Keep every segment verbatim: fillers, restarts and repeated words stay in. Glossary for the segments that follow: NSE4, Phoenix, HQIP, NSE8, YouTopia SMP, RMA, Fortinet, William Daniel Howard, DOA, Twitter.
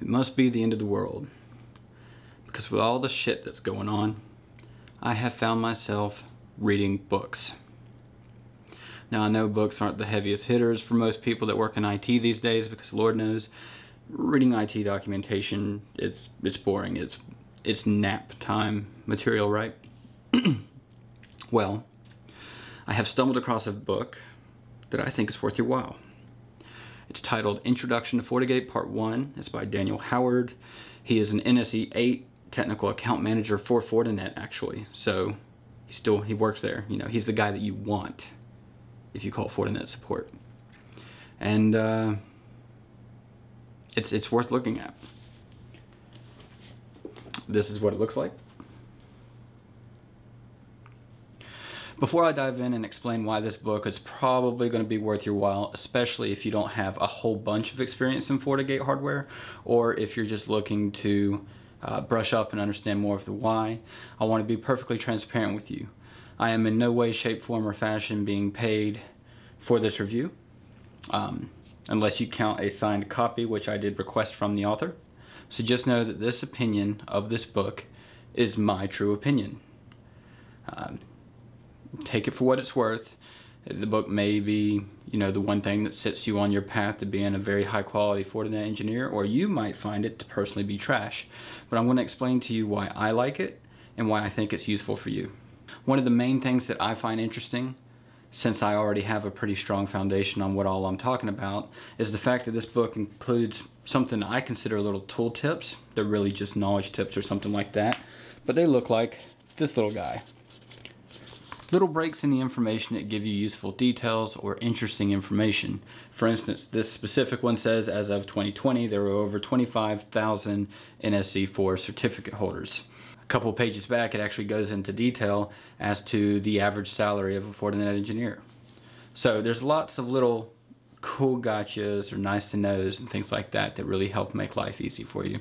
It must be the end of the world. Because with all the shit that's going on, I have found myself reading books. Now, I know books aren't the heaviest hitters for most people that work in I T these days, because Lord knows, reading I T documentation, it's it's boring. It's it's nap time material, right? Well, I have stumbled across a book that I think is worth your while. It's titled Introduction to FortiGate Part one. It's by Daniel Howard. He is an N S E eight technical account manager for Fortinet, actually. So he still he works there. You know, he's the guy that you want if you call Fortinet support. And uh, it's it's worth looking at. This is what it looks like. Before I dive in and explain why this book is probably going to be worth your while, especially if you don't have a whole bunch of experience in FortiGate hardware, or if you're just looking to uh, brush up and understand more of the why, I want to be perfectly transparent with you. I am in no way, shape, form, or fashion being paid for this review, um, unless you count a signed copy, which I did request from the author. So just know that this opinion of this book is my true opinion. Um, Take it for what it's worth. The book may be, you know, the one thing that sets you on your path to being a very high quality Fortinet engineer, or you might find it to personally be trash. But I'm going to explain to you why I like it and why I think it's useful for you. One of the main things that I find interesting, since I already have a pretty strong foundation on what all I'm talking about, is the fact that this book includes something I consider little tool tips. They're really just knowledge tips or something like that, but they look like this little guy. Little breaks in the information that give you useful details or interesting information. For instance, this specific one says, as of twenty twenty, there were over twenty-five thousand N S E four certificate holders. A couple pages back, it actually goes into detail as to the average salary of a Fortinet engineer. So there's lots of little cool gotchas or nice to knows and things like that that really help make life easy for you,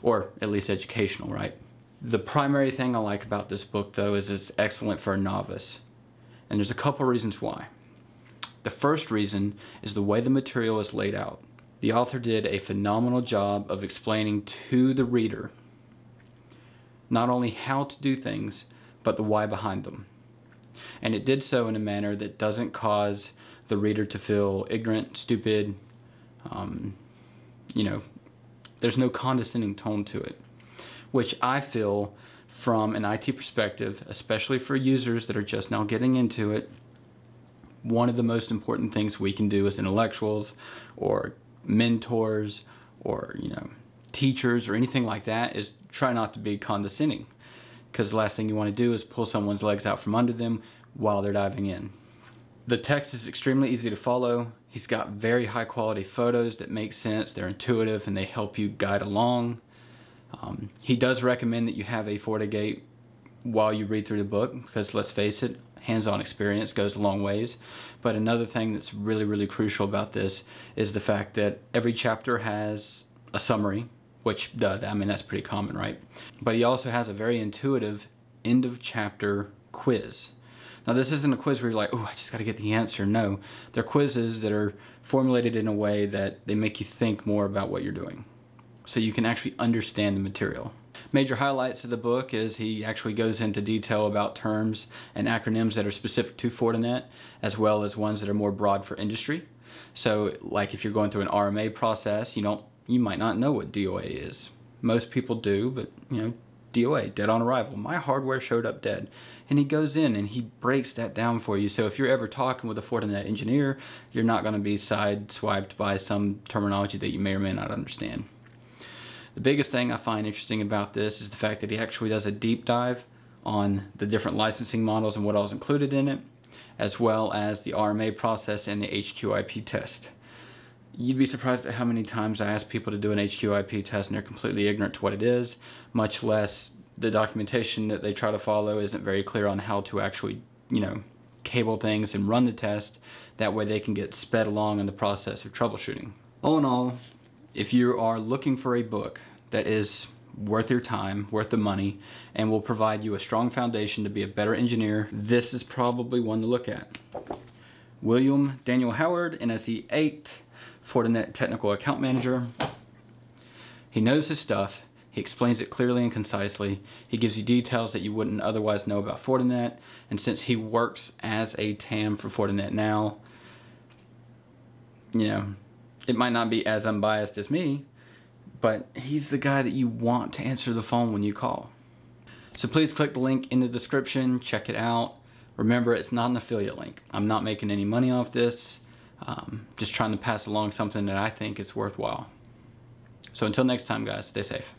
or at least educational, right? The primary thing I like about this book, though, is it's excellent for a novice. And there's a couple reasons why. The first reason is the way the material is laid out. The author did a phenomenal job of explaining to the reader not only how to do things, but the why behind them. And it did so in a manner that doesn't cause the reader to feel ignorant, stupid, um, you know, there's no condescending tone to it, which I feel from an I T perspective, especially for users that are just now getting into it, one of the most important things we can do as intellectuals or mentors or, you know, teachers or anything like that is try not to be condescending, because the last thing you want to do is pull someone's legs out from under them while they're diving in. The text is extremely easy to follow. He's got very high quality photos that make sense. They're intuitive and they help you guide along. Um, he does recommend that you have a FortiGate while you read through the book, because let's face it, hands-on experience goes a long ways. But another thing that's really, really crucial about this is the fact that every chapter has a summary, which does, I mean, that's pretty common, right? But he also has a very intuitive end of chapter quiz. Now, this isn't a quiz where you're like, oh, I just got to get the answer. No, they're quizzes that are formulated in a way that they make you think more about what you're doing, so you can actually understand the material. Major highlights of the book is he actually goes into detail about terms and acronyms that are specific to Fortinet, as well as ones that are more broad for industry. So like if you're going through an R M A process, you don't, you might not know what D O A is. Most people do, but you know, D O A, dead on arrival. My hardware showed up dead. And he goes in and he breaks that down for you. So if you're ever talking with a Fortinet engineer, you're not gonna be sideswiped by some terminology that you may or may not understand. The biggest thing I find interesting about this is the fact that he actually does a deep dive on the different licensing models and what all is included in it, as well as the R M A process and the H Q I P test. You'd be surprised at how many times I ask people to do an H Q I P test and they're completely ignorant to what it is, much less the documentation that they try to follow isn't very clear on how to actually, you know, cable things and run the test. That way they can get sped along in the process of troubleshooting. All in all, if you are looking for a book that is worth your time, worth the money, and will provide you a strong foundation to be a better engineer, this is probably one to look at. William Daniel Howard, N S E eight, Fortinet Technical Account Manager. He knows his stuff. He explains it clearly and concisely. He gives you details that you wouldn't otherwise know about Fortinet. And since he works as a T A M for Fortinet now, you know, it might not be as unbiased as me, but he's the guy that you want to answer the phone when you call. So please click the link in the description, check it out. Remember, it's not an affiliate link. I'm not making any money off this. Um, just trying to pass along something that I think is worthwhile. So until next time, guys, stay safe.